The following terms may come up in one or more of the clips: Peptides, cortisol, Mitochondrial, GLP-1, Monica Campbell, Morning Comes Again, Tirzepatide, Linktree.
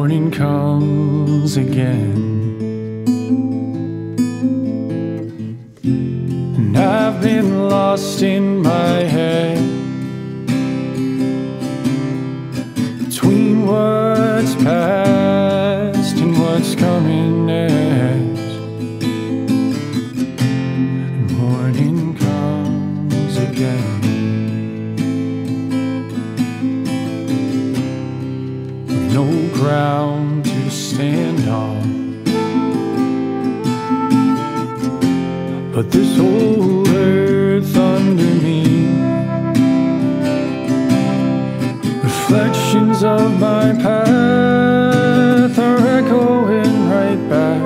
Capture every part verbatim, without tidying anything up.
morning comes again. And I've been lost in my head, between what's past and what's coming next. And morning comes again. No ground to stand on, but this whole earth under me, reflections of my path are echoing right back.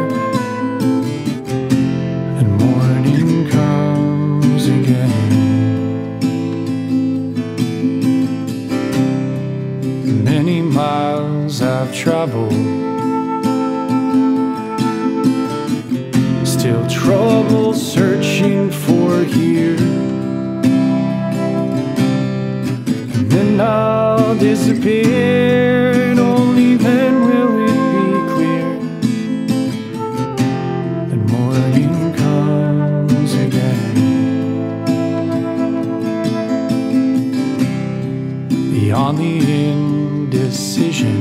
And morning comes again. Many miles I've traveled, still trouble searching for here, and then I'll disappear, and only then will it be clear that morning comes again. Beyond the indecision,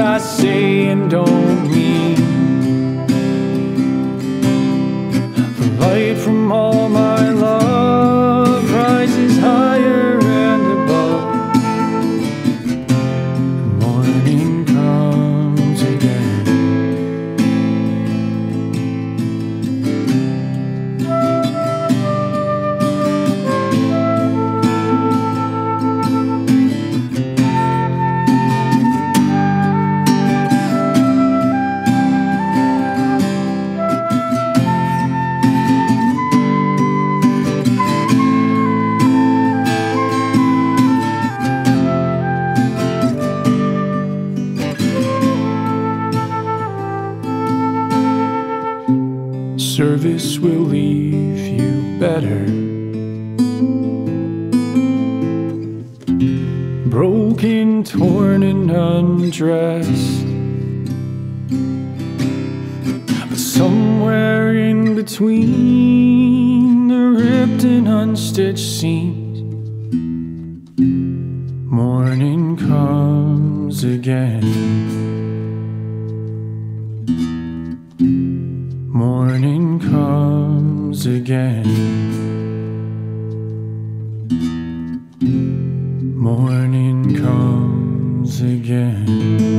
I say and don't mean, the light from all my love rises higher and above. Morning comes again. Service will leave you better, broken, torn, and undressed. But somewhere in between the ripped and unstitched seams, morning comes again. Morning comes again. Morning comes again.